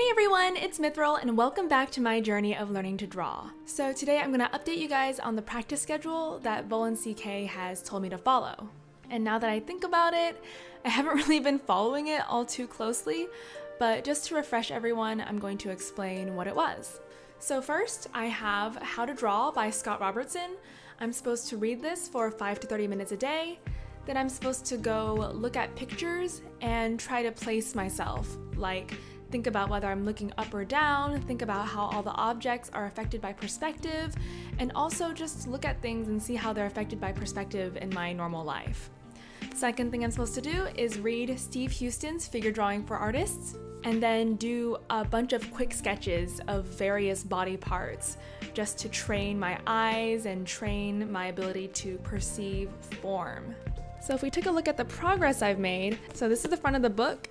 Hey everyone, it's Mithril and welcome back to my journey of learning to draw. So today I'm going to update you guys on the practice schedule that Volen CK has told me to follow. And now that I think about it, I haven't really been following it all too closely, but just to refresh everyone, I'm going to explain what it was. So first, I have How to Draw by Scott Robertson. I'm supposed to read this for 5 to 30 minutes a day. Then I'm supposed to go look at pictures and try to place myself, like think about whether I'm looking up or down, think about how all the objects are affected by perspective, and also just look at things and see how they're affected by perspective in my normal life. Second thing I'm supposed to do is read Steve Huston's Figure Drawing for Artists, and then do a bunch of quick sketches of various body parts, just to train my eyes and train my ability to perceive form. So if we took a look at the progress I've made, so this is the front of the book,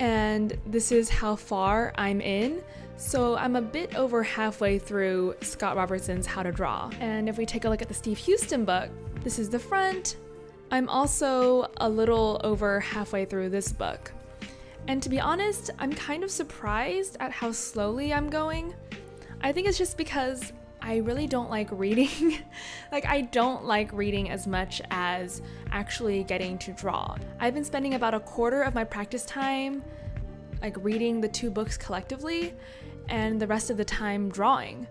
and this is how far I'm in. So I'm a bit over halfway through Scott Robertson's How to Draw. And if we take a look at the Steve Huston book, this is the front. I'm also a little over halfway through this book. And to be honest, I'm kind of surprised at how slowly I'm going. I think it's just because I really don't like reading. Like, I don't like reading as much as actually getting to draw. I've been spending about a quarter of my practice time like reading the two books collectively and the rest of the time drawing.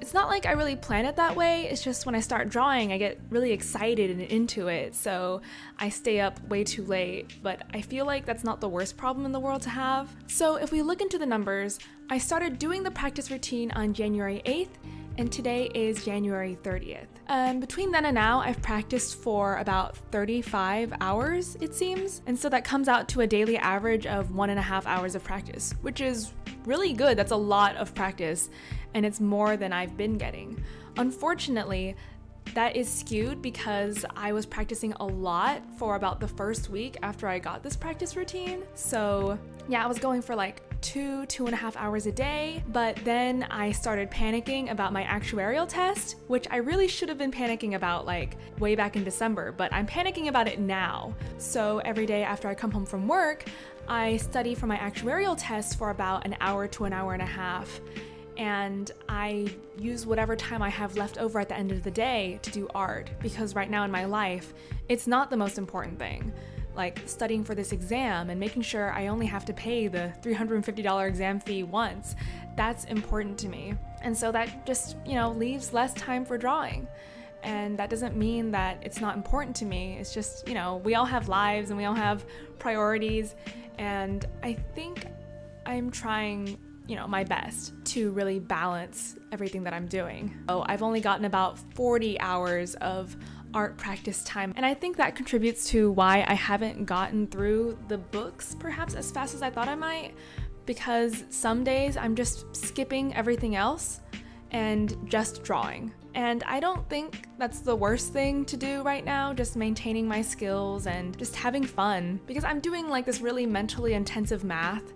It's not like I really plan it that way, it's just when I start drawing I get really excited and into it, so I stay up way too late, but I feel like that's not the worst problem in the world to have. So if we look into the numbers, I started doing the practice routine on January 8th, and today is January 30th. Between then and now, I've practiced for about 35 hours, it seems. And so that comes out to a daily average of 1.5 hours of practice, which is really good. That's a lot of practice, and it's more than I've been getting. Unfortunately, that is skewed because I was practicing a lot for about the first week after I got this practice routine. So yeah, I was going for like 2.5 hours a day, but then I started panicking about my actuarial test, which I really should have been panicking about like way back in December, but I'm panicking about it now. So every day after I come home from work, I study for my actuarial test for about 1 hour to 1.5 hours. And I use whatever time I have left over at the end of the day to do art, because right now in my life, it's not the most important thing. Like studying for this exam and making sure I only have to pay the $350 exam fee once, that's important to me. And so that just, you know, leaves less time for drawing. And that doesn't mean that it's not important to me. It's just, you know, we all have lives and we all have priorities. And I think I'm trying, you know, my best to really balance everything that I'm doing. So I've only gotten about 40 hours of art practice time, and I think that contributes to why I haven't gotten through the books perhaps as fast as I thought I might, because some days I'm just skipping everything else and just drawing. And I don't think that's the worst thing to do right now, just maintaining my skills and just having fun, because I'm doing like this really mentally intensive math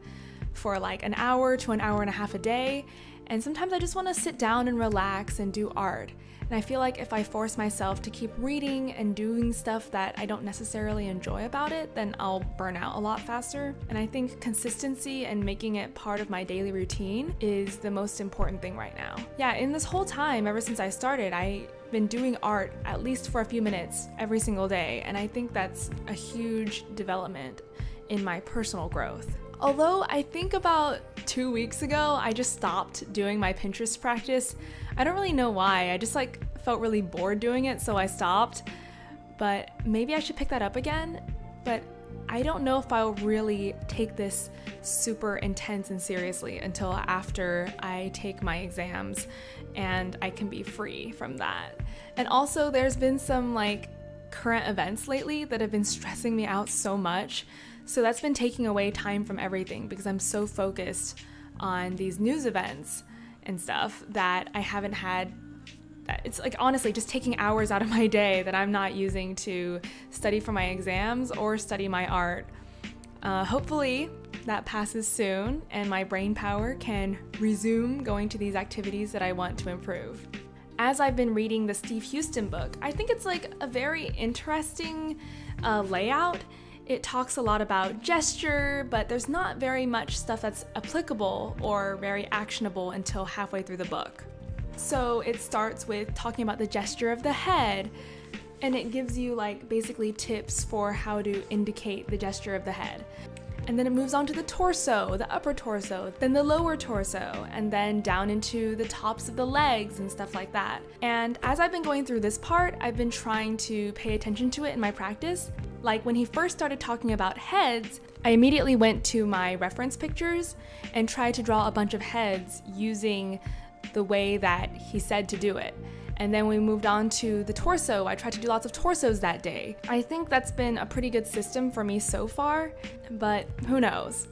for like 1 hour to 1.5 hours a day, and sometimes I just want to sit down and relax and do art. And I feel like if I force myself to keep reading and doing stuff that I don't necessarily enjoy about it, then I'll burn out a lot faster. And I think consistency and making it part of my daily routine is the most important thing right now. Yeah, in this whole time, ever since I started, I've been doing art at least for a few minutes every single day, and I think that's a huge development in my personal growth. Although I think about 2 weeks ago, I just stopped doing my Pinterest practice. I don't really know why, I just like felt really bored doing it, so I stopped. But maybe I should pick that up again, but I don't know if I'll really take this super intense and seriously until after I take my exams and I can be free from that. And also there's been some like current events lately that have been stressing me out so much. So that's been taking away time from everything because I'm so focused on these news events and stuff that I haven't had, it's like honestly just taking hours out of my day that I'm not using to study for my exams or study my art. Hopefully that passes soon and my brain power can resume going to these activities that I want to improve. As I've been reading the Steve Huston book, I think it's like a very interesting layout. It talks a lot about gesture, but there's not very much stuff that's applicable or very actionable until halfway through the book. So it starts with talking about the gesture of the head, and it gives you like basically tips for how to indicate the gesture of the head. And then it moves on to the torso, the upper torso, then the lower torso, and then down into the tops of the legs and stuff like that. And as I've been going through this part, I've been trying to pay attention to it in my practice. Like when he first started talking about heads, I immediately went to my reference pictures and tried to draw a bunch of heads using the way that he said to do it. And then we moved on to the torso. I tried to do lots of torsos that day. I think that's been a pretty good system for me so far, but who knows?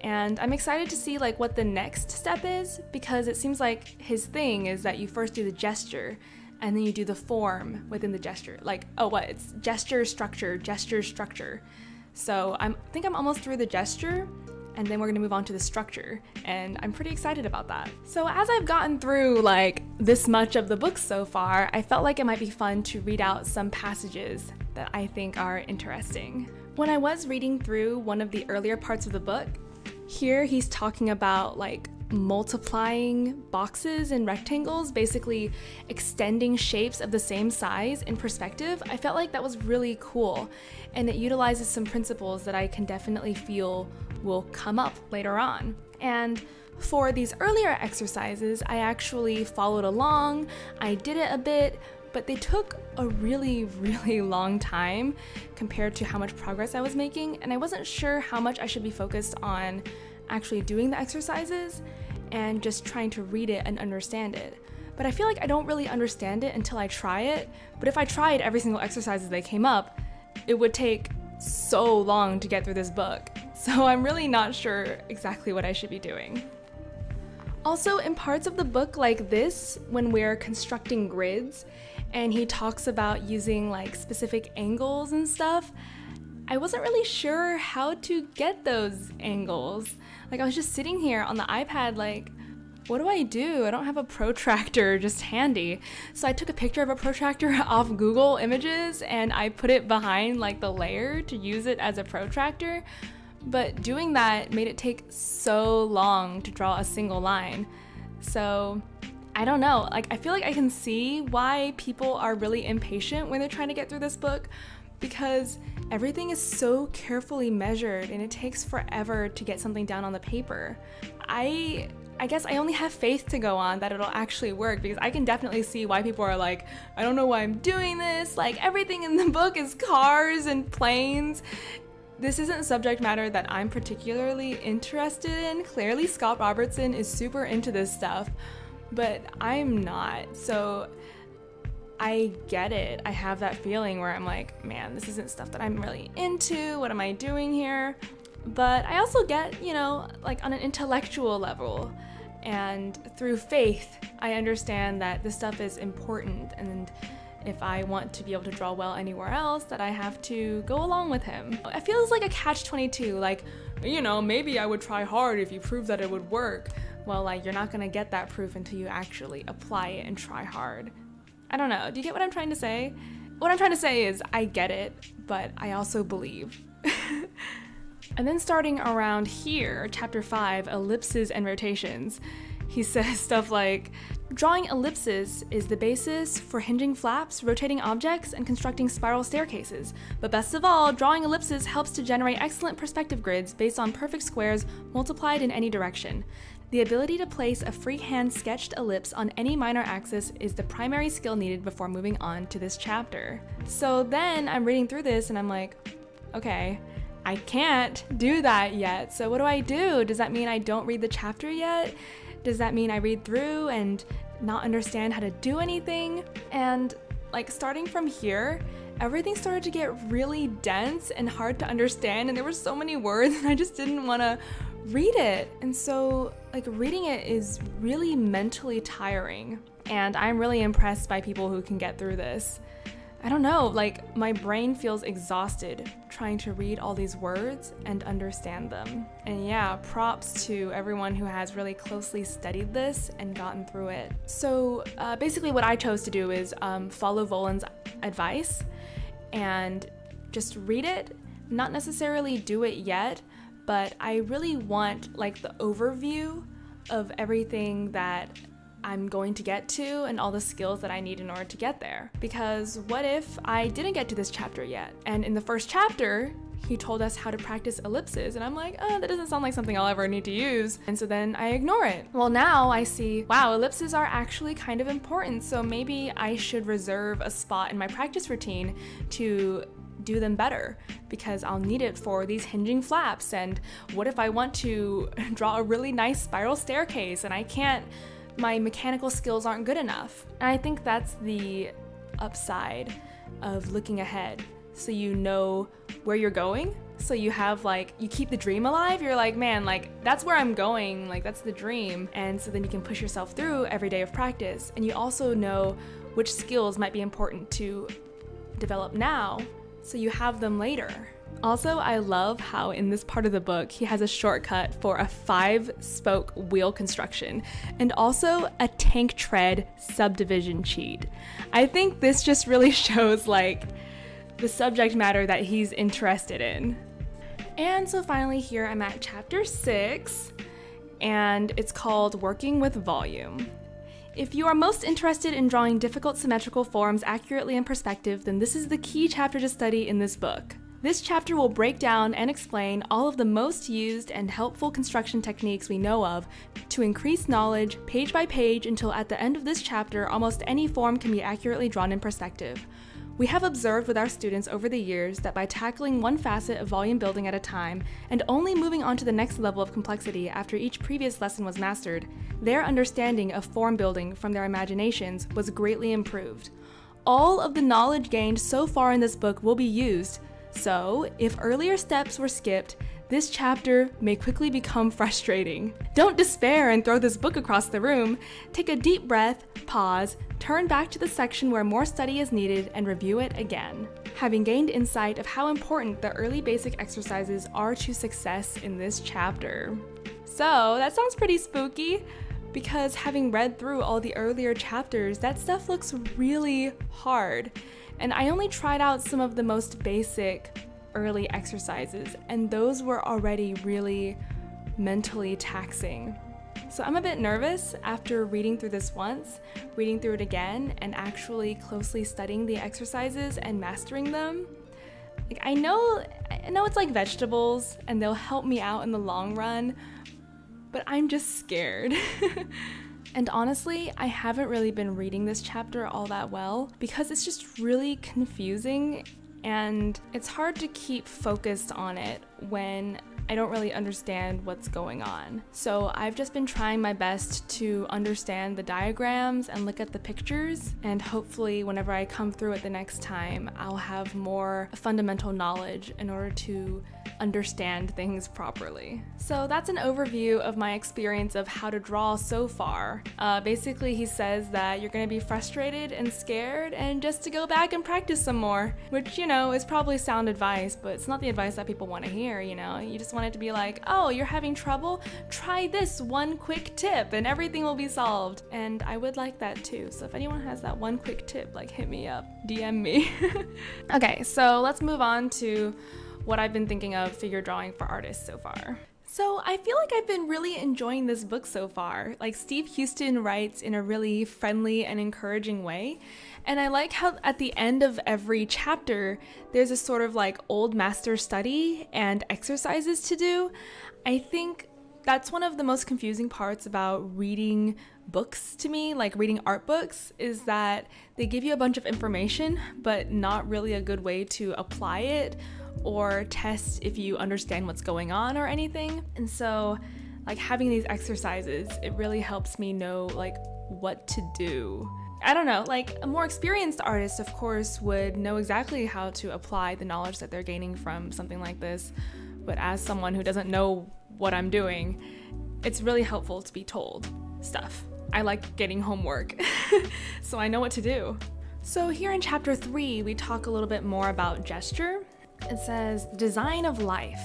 And I'm excited to see like what the next step is, because it seems like his thing is that you first do the gesture and then you do the form within the gesture. Like, oh, what? It's gesture, structure, gesture, structure. So I think I'm almost through the gesture, and then we're gonna move on to the structure, and I'm pretty excited about that. So as I've gotten through like this much of the book so far, I felt like it might be fun to read out some passages that I think are interesting. When I was reading through one of the earlier parts of the book, here he's talking about like multiplying boxes and rectangles, basically extending shapes of the same size in perspective. I felt like that was really cool, and it utilizes some principles that I can definitely feel will come up later on. And for these earlier exercises, I actually followed along, I did it a bit, but they took a really long time compared to how much progress I was making, and I wasn't sure how much I should be focused on actually doing the exercises and just trying to read it and understand it. But I feel like I don't really understand it until I try it, but if I tried every single exercise as they came up, it would take so long to get through this book. So I'm really not sure exactly what I should be doing. Also, in parts of the book like this, when we're constructing grids and he talks about using like specific angles and stuff, I wasn't really sure how to get those angles. Like, I was just sitting here on the iPad like, what do? I don't have a protractor just handy. So I took a picture of a protractor off Google Images and I put it behind like the layer to use it as a protractor. But doing that made it take so long to draw a single line. So I don't know, like I feel like I can see why people are really impatient when they're trying to get through this book, because everything is so carefully measured and it takes forever to get something down on the paper. I guess I only have faith to go on that it'll actually work, because I can definitely see why people are like, I don't know why I'm doing this. Like, everything in the book is cars and planes. This isn't subject matter that I'm particularly interested in. Clearly Scott Robertson is super into this stuff, but I'm not. So I get it. I have that feeling where I'm like, man, this isn't stuff that I'm really into. What am I doing here? But I also get, you know, like on an intellectual level and through faith, I understand that this stuff is important. And if I want to be able to draw well anywhere else, that I have to go along with him. It feels like a catch-22, like, you know, maybe I would try hard if you prove that it would work. Well, like, you're not gonna get that proof until you actually apply it and try hard. I don't know. Do you get what I'm trying to say? What I'm trying to say is I get it, but I also believe. And then starting around here, chapter 5, ellipses and rotations, he says stuff like, drawing ellipses is the basis for hinging flaps, rotating objects, and constructing spiral staircases. But best of all, drawing ellipses helps to generate excellent perspective grids based on perfect squares multiplied in any direction. The ability to place a freehand sketched ellipse on any minor axis is the primary skill needed before moving on to this chapter. So then I'm reading through this and I'm like, okay, I can't do that yet. So what do I do? Does that mean I don't read the chapter yet? Does that mean I read through and not understand how to do anything? And like starting from here, everything started to get really dense and hard to understand, and there were so many words and I just didn't want to read it. And so like reading it is really mentally tiring, and I'm really impressed by people who can get through this. I don't know, like my brain feels exhausted trying to read all these words and understand them. And yeah, props to everyone who has really closely studied this and gotten through it. So basically what I chose to do is follow Volen's advice and just read it, not necessarily do it yet, but I really want like the overview of everything that I'm going to get to and all the skills that I need in order to get there. Because what if I didn't get to this chapter yet? And in the first chapter, he told us how to practice ellipses, and I'm like, oh, that doesn't sound like something I'll ever need to use. And so then I ignore it. Well, now I see, wow, ellipses are actually kind of important, so maybe I should reserve a spot in my practice routine to do them better, because I'll need it for these hinging flaps. And what if I want to draw a really nice spiral staircase and I can't, my mechanical skills aren't good enough? And I think that's the upside of looking ahead. So you know where you're going, so you have like, you keep the dream alive. You're like, man, like that's where I'm going, like that's the dream. And so then you can push yourself through every day of practice. And you also know which skills might be important to develop now, so you have them later. Also, I love how in this part of the book, he has a shortcut for a 5-spoke wheel construction and also a tank tread subdivision cheat. I think this just really shows like the subject matter that he's interested in. And so finally here I'm at chapter 6, and it's called Working with Volume. If you are most interested in drawing difficult symmetrical forms accurately in perspective, then this is the key chapter to study in this book. This chapter will break down and explain all of the most used and helpful construction techniques we know of to increase knowledge page by page until at the end of this chapter, almost any form can be accurately drawn in perspective. We have observed with our students over the years that by tackling one facet of volume building at a time and only moving on to the next level of complexity after each previous lesson was mastered, their understanding of form building from their imaginations was greatly improved. All of the knowledge gained so far in this book will be used, so if earlier steps were skipped, this chapter may quickly become frustrating. Don't despair and throw this book across the room. Take a deep breath, pause, turn back to the section where more study is needed, and review it again. Having gained insight of how important the early basic exercises are to success in this chapter. So that sounds pretty spooky, because having read through all the earlier chapters, that stuff looks really hard. And I only tried out some of the most basic early exercises, and those were already really mentally taxing. So I'm a bit nervous after reading through this once, reading through it again, and actually closely studying the exercises and mastering them. Like I know it's like vegetables and they'll help me out in the long run, but I'm just scared. And honestly, I haven't really been reading this chapter all that well because it's just really confusing. And it's hard to keep focused on it when I don't really understand what's going on. So I've just been trying my best to understand the diagrams and look at the pictures, and hopefully whenever I come through it the next time, I'll have more fundamental knowledge in order to understand things properly. So that's an overview of my experience of how to draw so far. Basically, he says that you're gonna be frustrated and scared and just to go back and practice some more, which, you know, is probably sound advice, but it's not the advice that people wanna hear, you know? You just want it to be like, oh, you're having trouble? Try this one quick tip and everything will be solved. And I would like that too. So if anyone has that one quick tip, like hit me up, DM me. Okay, so let's move on to what I've been thinking of figure drawing for artists so far. So I feel like I've been really enjoying this book so far. Like Steve Huston writes in a really friendly and encouraging way. And I like how at the end of every chapter, there's a sort of like old master study and exercises to do. I think that's one of the most confusing parts about reading books to me, like reading art books, is that they give you a bunch of information, but not really a good way to apply it or test if you understand what's going on or anything. And so like having these exercises, it really helps me know like what to do. I don't know, like a more experienced artist, of course, would know exactly how to apply the knowledge that they're gaining from something like this. But as someone who doesn't know what I'm doing, it's really helpful to be told stuff. I like getting homework, so I know what to do. So here in chapter 3, we talk a little bit more about gesture. It says, the design of life.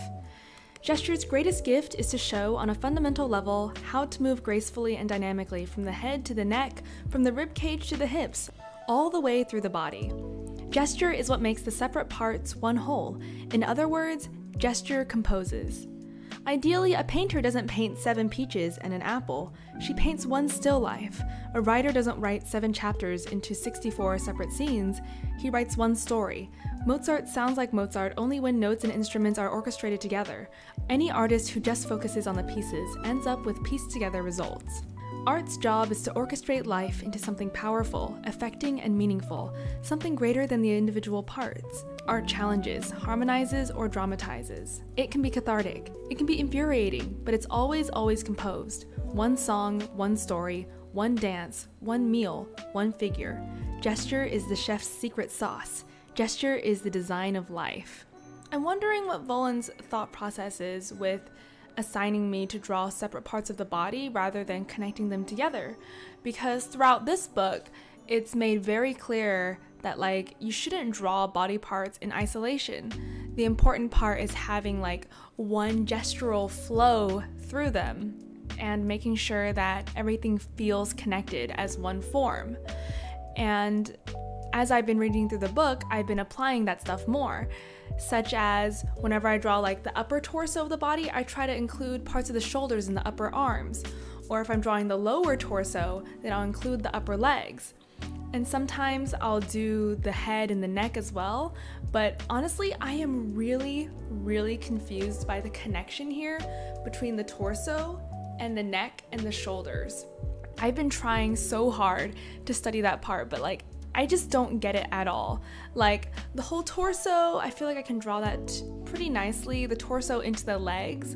Gesture's greatest gift is to show on a fundamental level how to move gracefully and dynamically from the head to the neck, from the ribcage to the hips, all the way through the body. Gesture is what makes the separate parts one whole. In other words, gesture composes. Ideally, a painter doesn't paint 7 peaches and an apple, she paints 1 still life. A writer doesn't write 7 chapters into 64 separate scenes, he writes 1 story. Mozart sounds like Mozart only when notes and instruments are orchestrated together. Any artist who just focuses on the pieces ends up with pieced-together results. Art's job is to orchestrate life into something powerful, affecting, and meaningful, something greater than the individual parts. Art challenges, harmonizes, or dramatizes. It can be cathartic, it can be infuriating, but it's always, always composed. One song, one story, one dance, one meal, one figure. Gesture is the chef's secret sauce. Gesture is the design of life. I'm wondering what Volen's thought process is with assigning me to draw separate parts of the body rather than connecting them together, because throughout this book it's made very clear that you shouldn't draw body parts in isolation. The important part is having one gestural flow through them and making sure that everything feels connected as one form. And as I've been reading through the book, I've been applying that stuff more, such as whenever I draw the upper torso of the body, I try to include parts of the shoulders and the upper arms, or if I'm drawing the lower torso, then I'll include the upper legs. And sometimes I'll do the head and the neck as well, but honestly, I am really, really confused by the connection here between the torso and the neck and the shoulders. I've been trying so hard to study that part, but I just don't get it at all. The whole torso, I feel like I can draw that pretty nicely. The torso into the legs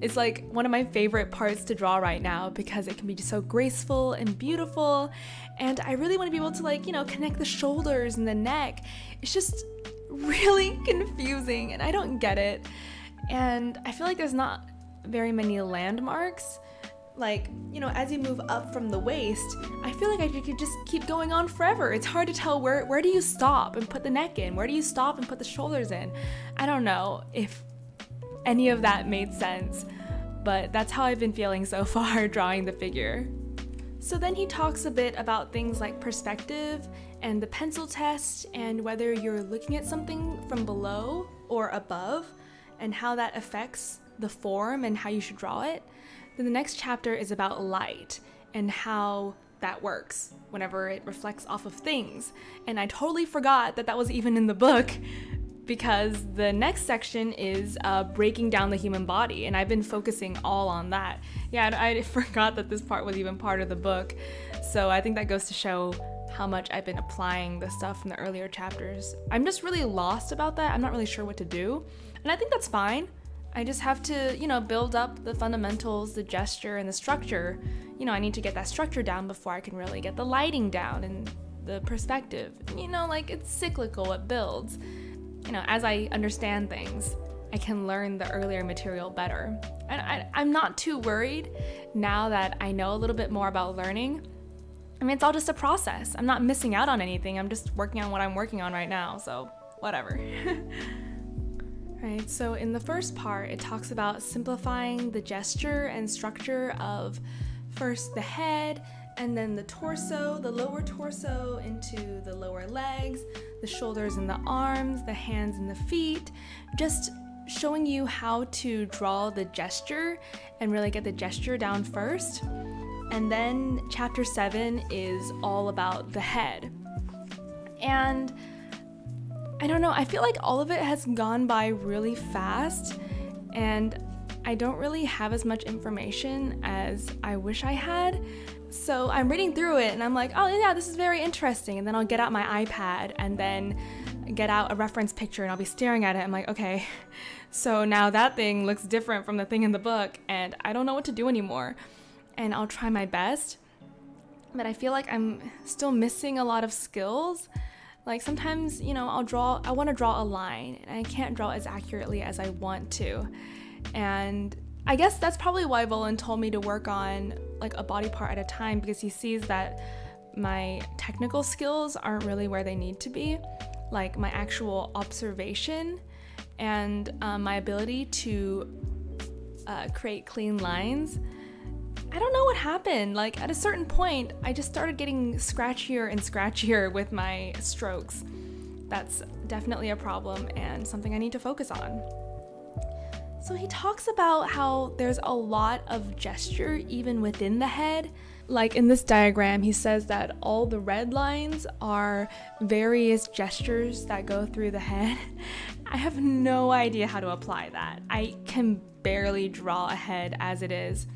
is one of my favorite parts to draw right now because it can be just so graceful and beautiful. And I really want to be able to connect the shoulders and the neck. It's just really confusing and I don't get it. And I feel like there's not very many landmarks. As you move up from the waist, I feel like I could just keep going on forever. It's hard to tell where do you stop and put the neck in? Where do you stop and put the shoulders in? I don't know if any of that made sense, but that's how I've been feeling so far drawing the figure. So then he talks a bit about things like perspective and the pencil test and whether you're looking at something from below or above and how that affects the form and how you should draw it. Then the next chapter is about light and how that works whenever it reflects off of things. And I totally forgot that that was even in the book because the next section is breaking down the human body, and I've been focusing all on that. Yeah, I forgot that this part was even part of the book. So I think that goes to show how much I've been applying the stuff from the earlier chapters. I'm just really lost about that. I'm not really sure what to do. And I think that's fine. I just have to, build up the fundamentals, the gesture, and the structure. I need to get that structure down before I can really get the lighting down and the perspective. It's cyclical, it builds. As I understand things, I can learn the earlier material better. And I'm not too worried now that I know a little bit more about learning. It's all just a process. I'm not missing out on anything. I'm just working on what I'm working on right now, so whatever. Right, so in the first part, it talks about simplifying the gesture and structure of first the head, and then the torso, the lower torso into the lower legs, the shoulders and the arms, the hands and the feet, just showing you how to draw the gesture and really get the gesture down first. And then chapter 7 is all about the head. And I don't know, I feel like all of it has gone by really fast and I don't really have as much information as I wish I had. So I'm reading through it and I'm like, oh yeah, this is very interesting. And then I'll get out my iPad and then get out a reference picture and I'll be staring at it. I'm like, okay, so now that thing looks different from the thing in the book and I don't know what to do anymore. And I'll try my best, but I feel like I'm still missing a lot of skills. Sometimes, I want to draw a line and I can't draw as accurately as I want to. And I guess that's probably why Volen told me to work on a body part at a time, because he sees that my technical skills aren't really where they need to be, my actual observation and my ability to create clean lines. I don't know what happened. At a certain point, I just started getting scratchier and scratchier with my strokes. That's definitely a problem and something I need to focus on. So he talks about how there's a lot of gesture even within the head. Like in this diagram, he says that all the red lines are various gestures that go through the head. I have no idea how to apply that. I can barely draw a head as it is.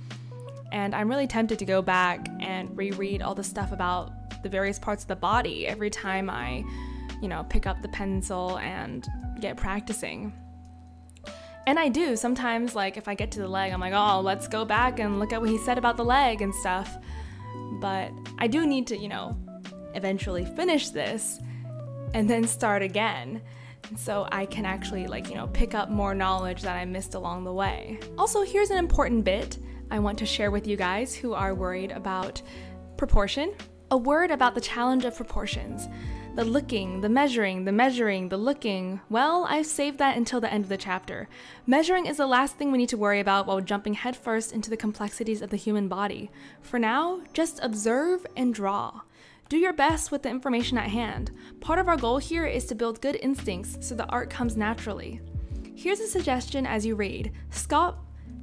And I'm really tempted to go back and reread all the stuff about the various parts of the body every time I, pick up the pencil and get practicing. And I do sometimes, like if I get to the leg, I'm like, oh, let's go back and look at what he said about the leg and stuff. But I do need to, eventually finish this and then start again. So I can actually pick up more knowledge that I missed along the way. Also, here's an important bit I want to share with you guys who are worried about proportion. A word about the challenge of proportions. The looking, the measuring, the looking. Well, I've saved that until the end of the chapter. Measuring is the last thing we need to worry about while jumping headfirst into the complexities of the human body. For now, just observe and draw. Do your best with the information at hand. Part of our goal here is to build good instincts so the art comes naturally. Here's a suggestion as you read.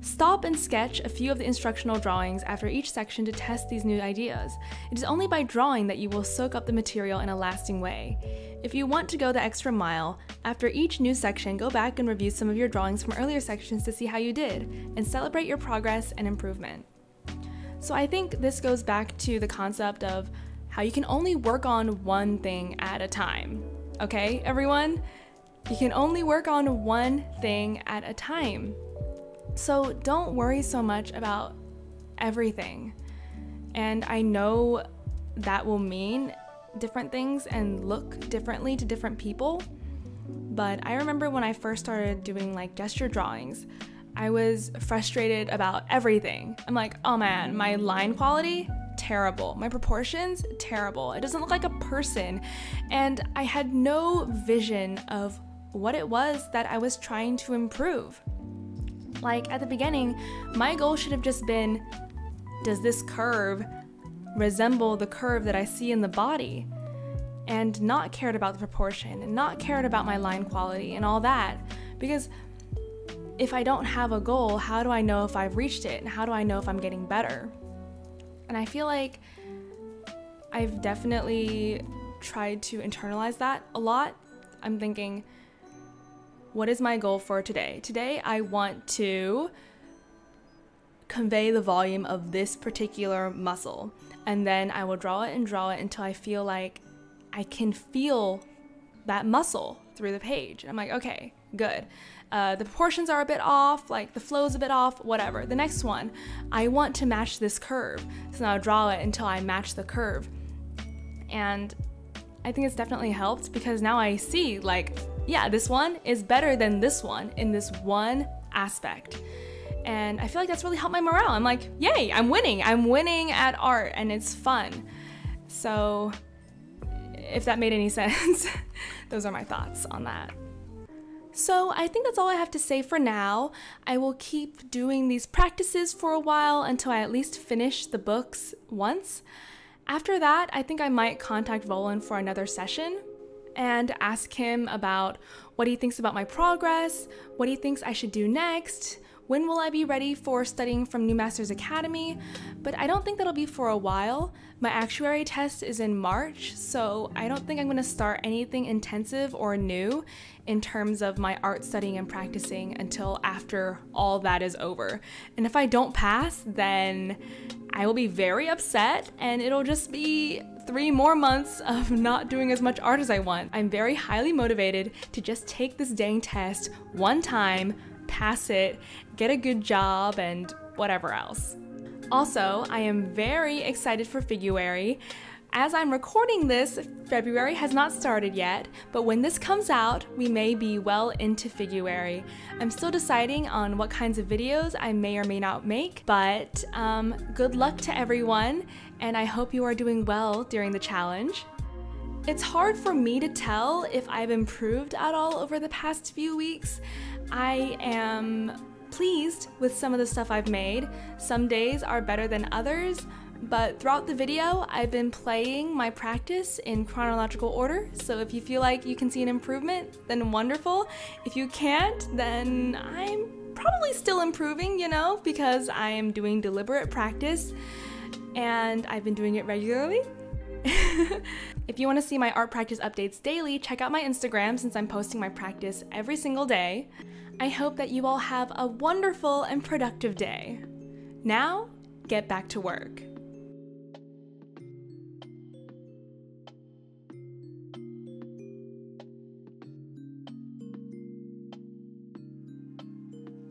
Stop and sketch a few of the instructional drawings after each section to test these new ideas. It is only by drawing that you will soak up the material in a lasting way. If you want to go the extra mile, after each new section, go back and review some of your drawings from earlier sections to see how you did, and celebrate your progress and improvement. So I think this goes back to the concept of how you can only work on one thing at a time. Okay, everyone? You can only work on one thing at a time. So don't worry so much about everything. And I know that will mean different things and look differently to different people. But I remember when I first started doing gesture drawings, I was frustrated about everything. I'm like, oh man, my line quality, terrible. My proportions, terrible. It doesn't look like a person. And I had no vision of what it was that I was trying to improve. Like at the beginning, my goal should have just been, does this curve resemble the curve that I see in the body? And not cared about the proportion and not cared about my line quality and all that. Because if I don't have a goal, how do I know if I've reached it? And how do I know if I'm getting better? And I feel like I've definitely tried to internalize that a lot. I'm thinking, what is my goal for today? Today, I want to convey the volume of this particular muscle. And then I will draw it until I feel like I can feel that muscle through the page. I'm like, okay, good. The proportions are a bit off, the flow's a bit off, whatever. The next one, I want to match this curve. So now I'll draw it until I match the curve. And I think it's definitely helped because now I see yeah, this one is better than this one in this one aspect. And I feel like that's really helped my morale. I'm like, yay, I'm winning at art and it's fun. So if that made any sense, those are my thoughts on that. So I think that's all I have to say for now. I will keep doing these practices for a while until I at least finish the books once. After that, I think I might contact Volen for another session and ask him about what he thinks about my progress, what he thinks I should do next, when will I be ready for studying from New Masters Academy, but I don't think that'll be for a while. My actuary test is in March, so I don't think I'm going to start anything intensive or new in terms of my art studying and practicing until after all that is over. And if I don't pass, then I will be very upset and it'll just be 3 more months of not doing as much art as I want. I'm very highly motivated to just take this dang test one time, pass it, get a good job, and whatever else. Also, I am very excited for Figuary. As I'm recording this, February has not started yet, but when this comes out, we may be well into Figuary. I'm still deciding on what kinds of videos I may or may not make, but good luck to everyone, and I hope you are doing well during the challenge. It's hard for me to tell if I've improved at all over the past few weeks. I am pleased with some of the stuff I've made. Some days are better than others, But throughout the video, I've been playing my practice in chronological order, so if you feel like you can see an improvement, then wonderful. If you can't, then I'm probably still improving, you know, because I am doing deliberate practice, and I've been doing it regularly. If you want to see my art practice updates daily, check out my Instagram since I'm posting my practice every single day. I hope that you all have a wonderful and productive day. Now, get back to work.